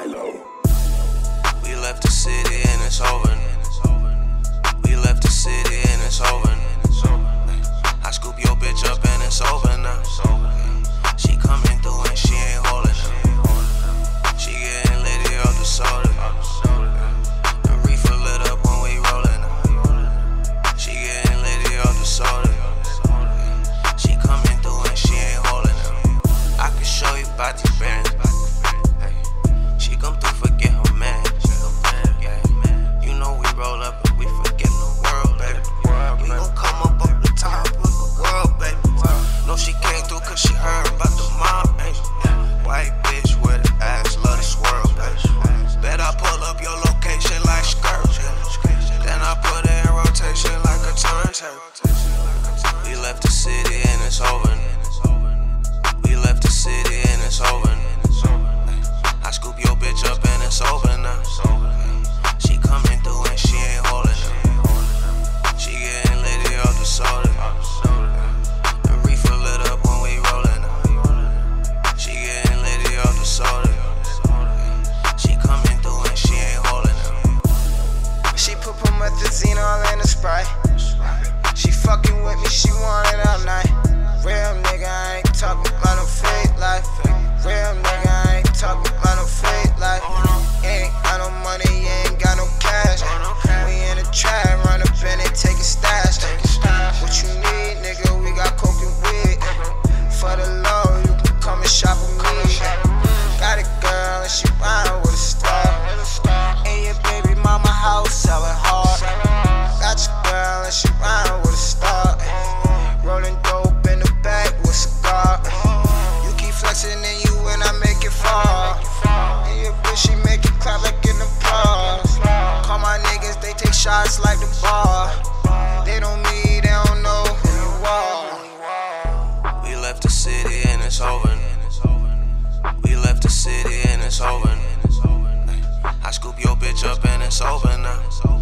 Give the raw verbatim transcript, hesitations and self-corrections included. Milo. We left the city and it's over. We left the city and it's over. I scoop your bitch up and it's over now. She coming through and she ain't holding up. She getting litty off the soda. The reefer lit up when we rolling up. She getting litty off the soda. She coming through and she ain't holding up. I can show you about these bands. She come through, forget her man. You know we roll up and we forget the world, baby. We gon' come up on the top of the world, baby. No, she came through cause she heard about the mob, baby. White bitch with an ass, love to swirl, baby. Bet I pull up your location like skirts, yeah. Then I put it in rotation like a turntable. We left the city and it's over. We left the city and it's over. I scoop your bitch up and it's over now. She coming through and she ain't holding up. She getting litty off the soda. The reefer lit up when we rolling up. She getting litty off the soda. She coming through and she ain't holding up. She put promethazine all in the Sprite. She fucking with me, she want it all night. Real nigga, I ain't talking about no fake life. Real nigga, I ain't talking about no fake life. You ain't got no money, you ain't got no cash. We in a trap, run up in it, take a stash. What you need, nigga, we got coke and weed. For the low, you can come and shop with me. Got a girl and she riding with a star. In your baby mama house, selling hard. Got your girl and she riding with a star. Rolling dope in the back with cigar. You keep flexing and you and I make it fall. And your bitch, she make it clap like in the applause. Call my niggas, they take shots like the bar. They don't meet, they don't know who you are. We left the city and it's over. We left the city and it's over. I scoop your bitch up and it's over now.